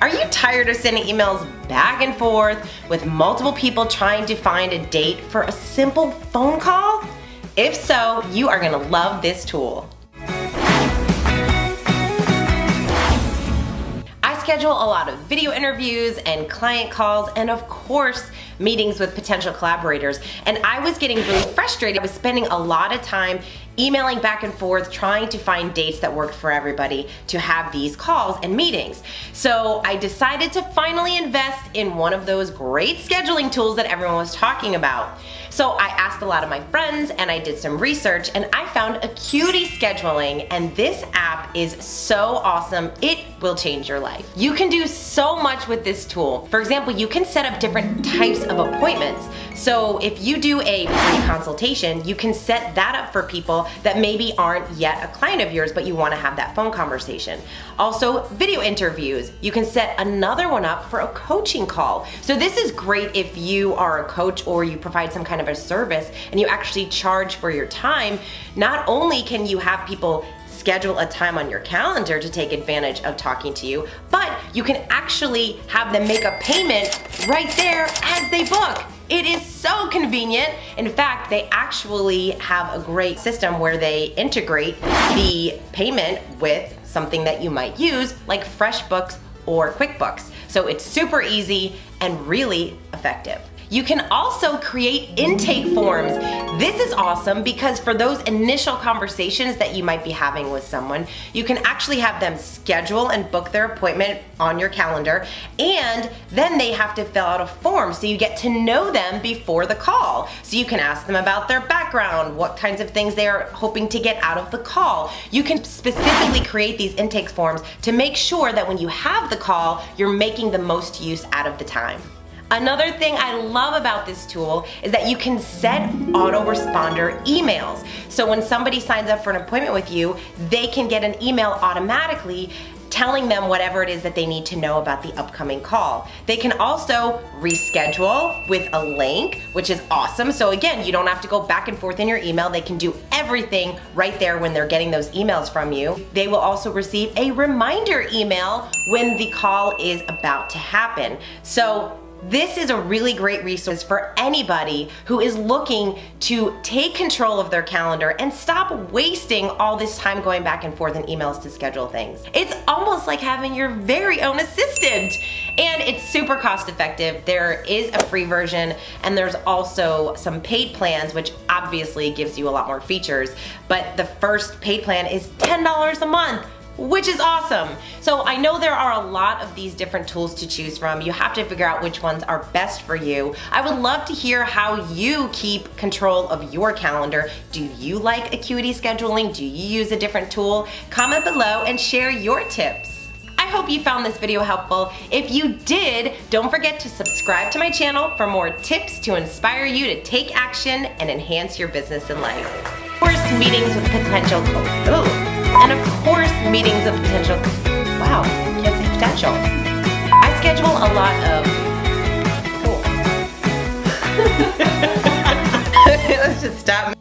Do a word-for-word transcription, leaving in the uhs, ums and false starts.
Are you tired of sending emails back and forth with multiple people trying to find a date for a simple phone call? If so, you are gonna love this tool. I schedule a lot of video interviews and client calls and of course meetings with potential collaborators, and I was getting really frustrated. I was spending a lot of time emailing back and forth trying to find dates that worked for everybody to have these calls and meetings. So I decided to finally invest in one of those great scheduling tools that everyone was talking about. So I asked a lot of my friends and I did some research and I found Acuity Scheduling, and this app is so awesome. It will change your life. You can do so much with this tool. For example, you can set up different types of appointments. So if you do a free consultation, you can set that up for people that maybe aren't yet a client of yours, but you want to have that phone conversation. Also, video interviews. You can set another one up for a coaching call. So this is great if you are a coach or you provide some kind of a service and you actually charge for your time. Not only can you have people schedule a time on your calendar to take advantage of talking to you, but you can actually have them make a payment right there as they book. It is so convenient. In fact, they actually have a great system where they integrate the payment with something that you might use, like FreshBooks or QuickBooks. So it's super easy and really effective. You can also create intake forms. This is awesome because for those initial conversations that you might be having with someone, you can actually have them schedule and book their appointment on your calendar, and then they have to fill out a form so you get to know them before the call. So you can ask them about their background, what kinds of things they are hoping to get out of the call. You can specifically create these intake forms to make sure that when you have the call, you're making the most use out of the time. Another thing I love about this tool is that you can set autoresponder emails. So when somebody signs up for an appointment with you, they can get an email automatically telling them whatever it is that they need to know about the upcoming call. They can also reschedule with a link, which is awesome. So again, you don't have to go back and forth in your email. They can do everything right there when they're getting those emails from you. They will also receive a reminder email when the call is about to happen. So this is a really great resource for anybody who is looking to take control of their calendar and stop wasting all this time going back and forth in emails to schedule things. It's almost like having your very own assistant, and it's super cost effective. There is a free version and there's also some paid plans, which obviously gives you a lot more features, but the first paid plan is ten dollars a month, which is awesome. So I know there are a lot of these different tools to choose from. You have to figure out which ones are best for you. I would love to hear how you keep control of your calendar. Do you like Acuity Scheduling? Do you use a different tool? Comment below and share your tips. I hope you found this video helpful. If you did, don't forget to subscribe to my channel for more tips to inspire you to take action and enhance your business and life. Of course, meetings with potential oh. And of course, meetings of potential, wow, can't say potential. I schedule a lot of, cool. Let's just stop.